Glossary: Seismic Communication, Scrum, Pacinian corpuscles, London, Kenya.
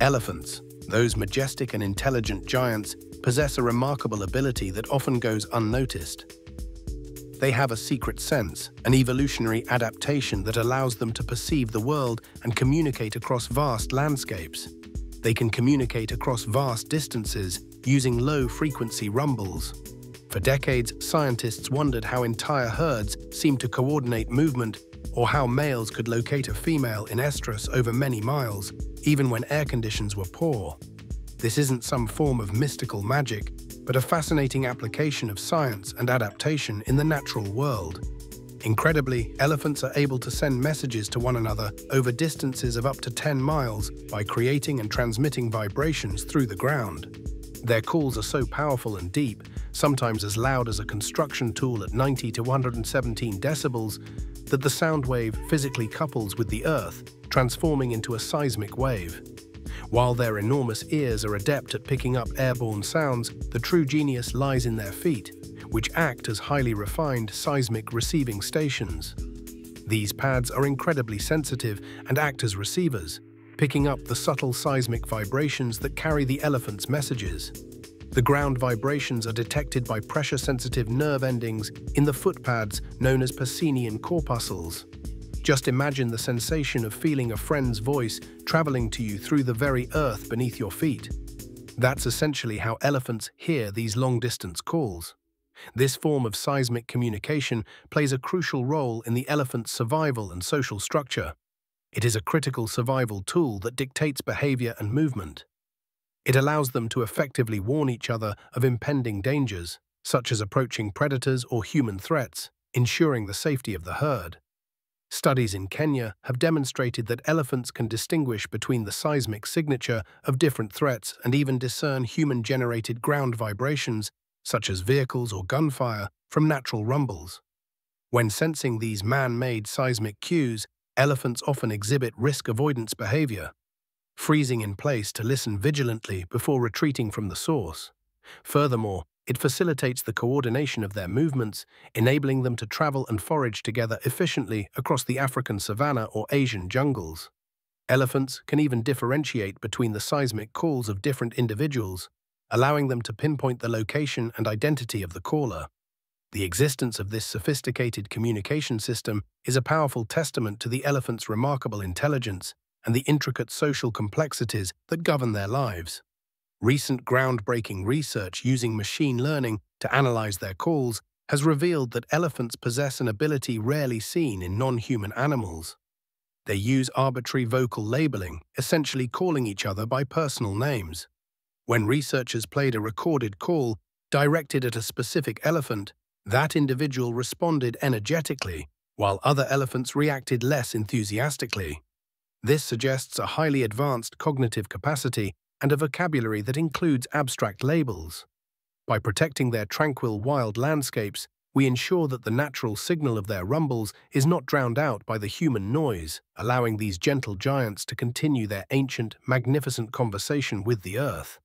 Elephants, those majestic and intelligent giants, possess a remarkable ability that often goes unnoticed. They have a secret sense, an evolutionary adaptation that allows them to perceive the world and communicate across vast landscapes. They can communicate across vast distances using low-frequency rumbles. For decades, scientists wondered how entire herds seemed to coordinate movement or how males could locate a female in estrus over many miles, even when air conditions were poor. This isn't some form of mystical magic, but a fascinating application of science and adaptation in the natural world. Incredibly, elephants are able to send messages to one another over distances of up to 10 miles by creating and transmitting vibrations through the ground. Their calls are so powerful and deep, sometimes as loud as a construction tool at 90 to 117 decibels, that the sound wave physically couples with the earth, transforming into a seismic wave. While their enormous ears are adept at picking up airborne sounds, the true genius lies in their feet, which act as highly refined seismic receiving stations. These pads are incredibly sensitive and act as receivers, picking up the subtle seismic vibrations that carry the elephant's messages. The ground vibrations are detected by pressure-sensitive nerve endings in the foot pads known as Pacinian corpuscles. Just imagine the sensation of feeling a friend's voice traveling to you through the very earth beneath your feet. That's essentially how elephants hear these long-distance calls. This form of seismic communication plays a crucial role in the elephant's survival and social structure. It is a critical survival tool that dictates behavior and movement. It allows them to effectively warn each other of impending dangers, such as approaching predators or human threats, ensuring the safety of the herd. Studies in Kenya have demonstrated that elephants can distinguish between the seismic signature of different threats and even discern human-generated ground vibrations, such as vehicles or gunfire, from natural rumbles. When sensing these man-made seismic cues, elephants often exhibit risk avoidance behavior, freezing in place to listen vigilantly before retreating from the source. Furthermore, it facilitates the coordination of their movements, enabling them to travel and forage together efficiently across the African savanna or Asian jungles. Elephants can even differentiate between the seismic calls of different individuals, allowing them to pinpoint the location and identity of the caller. The existence of this sophisticated communication system is a powerful testament to the elephant's remarkable intelligence and the intricate social complexities that govern their lives. Recent groundbreaking research using machine learning to analyze their calls has revealed that elephants possess an ability rarely seen in non-human animals. They use arbitrary vocal labeling, essentially calling each other by personal names. When researchers played a recorded call directed at a specific elephant, that individual responded energetically, while other elephants reacted less enthusiastically. This suggests a highly advanced cognitive capacity and a vocabulary that includes abstract labels. By protecting their tranquil wild landscapes, we ensure that the natural signal of their rumbles is not drowned out by the human noise, allowing these gentle giants to continue their ancient, magnificent conversation with the earth.